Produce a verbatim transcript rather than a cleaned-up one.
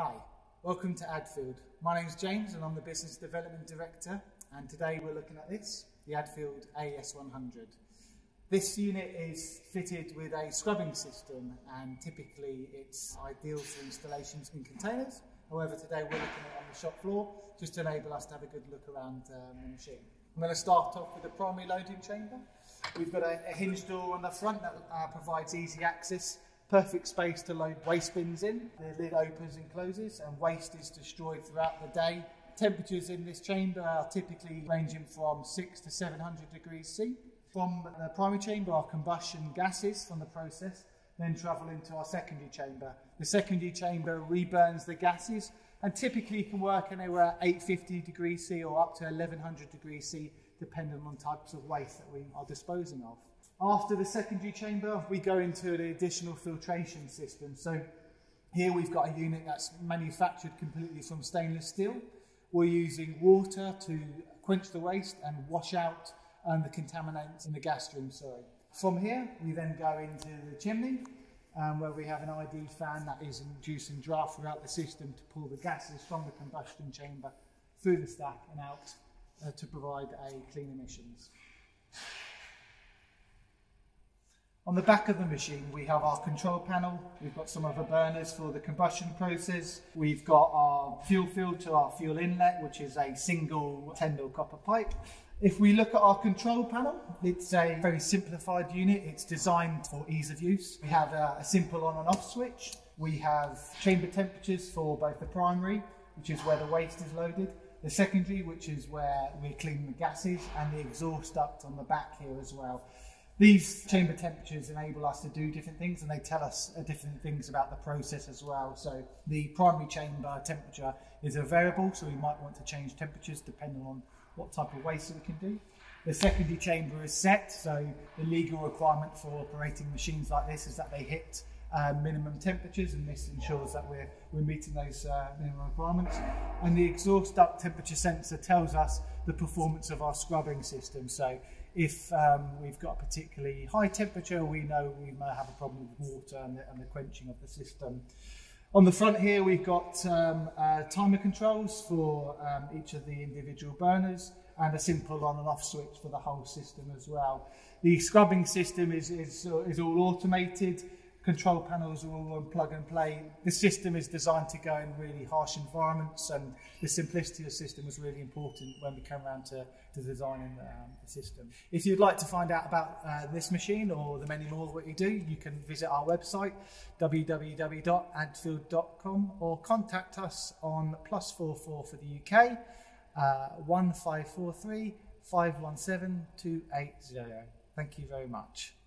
Hi, welcome to Addfield. My name's James and I'm the Business Development Director, and today we're looking at this, the Addfield A S one hundred. This unit is fitted with a scrubbing system and typically it's ideal for installations in containers. However, today we're looking at it on the shop floor just to enable us to have a good look around um, the machine. I'm going to start off with the primary loading chamber. We've got a, a hinge door on the front that uh, provides easy access. Perfect space to load waste bins in. The lid opens and closes and waste is destroyed throughout the day. Temperatures in this chamber are typically ranging from six to seven hundred degrees C. From the primary chamber, our combustion gases from the process then travel into our secondary chamber. The secondary chamber reburns the gases and typically can work anywhere at eight hundred fifty degrees C or up to eleven hundred degrees C, depending on types of waste that we are disposing of. After the secondary chamber, we go into the additional filtration system. So here we've got a unit that's manufactured completely from stainless steel. We're using water to quench the waste and wash out um, the contaminants in the gas stream. Sorry. From here, we then go into the chimney um, where we have an I D fan that is inducing draft throughout the system to pull the gases from the combustion chamber through the stack and out uh, to provide a clean emissions. On the back of the machine, we have our control panel. We've got some of our burners for the combustion process. We've got our fuel field to our fuel inlet, which is a single ten mil copper pipe. If we look at our control panel, it's a very simplified unit. It's designed for ease of use. We have a, a simple on and off switch. We have chamber temperatures for both the primary, which is where the waste is loaded, the secondary, which is where we clean the gases, and the exhaust duct on the back here as well. These chamber temperatures enable us to do different things and they tell us different things about the process as well. So the primary chamber temperature is a variable, so we might want to change temperatures depending on what type of waste we can do. The secondary chamber is set, so the legal requirement for operating machines like this is that they hit uh, minimum temperatures, and this ensures that we're, we're meeting those uh, minimum requirements. And the exhaust duct temperature sensor tells us the performance of our scrubbing system. So if um, we've got a particularly high temperature, we know we may have a problem with water and the, and the quenching of the system. On the front here, we've got um, uh, timer controls for um, each of the individual burners and a simple on and off switch for the whole system as well. The scrubbing system is, is, uh, is all automated. Control panels are all on plug and play. The system is designed to go in really harsh environments, and the simplicity of the system was really important when we came around to, to designing the, um, the system. If you'd like to find out about uh, this machine or the many more that we do, you can visit our website w w w dot addfield dot com or contact us on plus four four for the U K uh, one five four three five one seven two eight zero. Thank you very much.